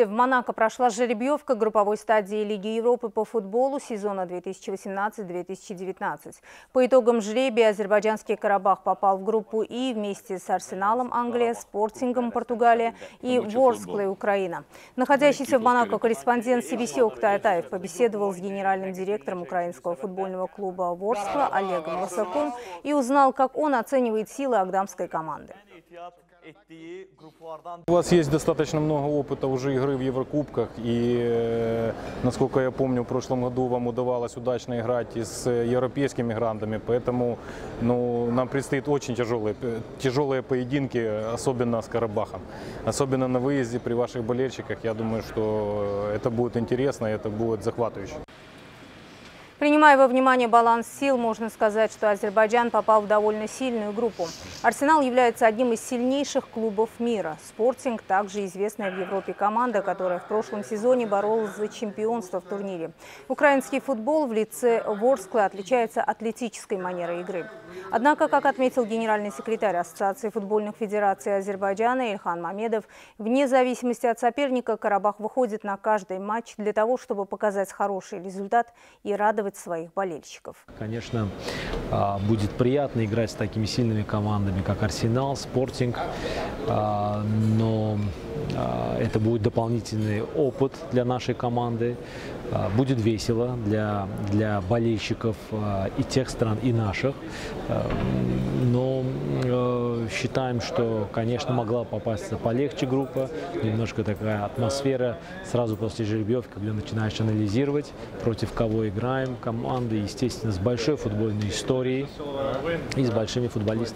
В Монако прошла жеребьевка групповой стадии Лиги Европы по футболу сезона 2018-2019. По итогам жребия азербайджанский Карабах попал в группу И вместе с Арсеналом Англия, Спортингом Португалия и Ворсклой Украина. Находящийся в Монако корреспондент СБС Октай Атаев побеседовал с генеральным директором украинского футбольного клуба «Ворскла» Олегом Лысаком и узнал, как он оценивает силы агдамской команды. У вас есть достаточно много опыта уже игры в Еврокубках, и, насколько я помню, в прошлом году вам удавалось удачно играть с европейскими грандами, поэтому нам предстоит очень тяжелые поединки, особенно с Карабахом, особенно на выезде при ваших болельщиках. Я думаю, что это будет интересно, это будет захватывающе. Принимая во внимание баланс сил, можно сказать, что Азербайджан попал в довольно сильную группу. «Арсенал» является одним из сильнейших клубов мира. «Спортинг» – также известная в Европе команда, которая в прошлом сезоне боролась за чемпионство в турнире. Украинский футбол в лице «Ворсклы» отличается атлетической манерой игры. Однако, как отметил генеральный секретарь Ассоциации футбольных федераций Азербайджана Ильхан Мамедов, вне зависимости от соперника Карабах выходит на каждый матч для того, чтобы показать хороший результат и радовать своих болельщиков. Конечно, будет приятно играть с такими сильными командами, как «Арсенал», «Спортинг», но это будет дополнительный опыт для нашей команды. Будет весело для болельщиков и тех стран, и наших. Но считаем, что, конечно, могла попасться полегче группа. Немножко такая атмосфера сразу после жеребьевки, когда начинаешь анализировать, против кого играем. Команды, естественно, с большой футбольной историей и с большими футболистами.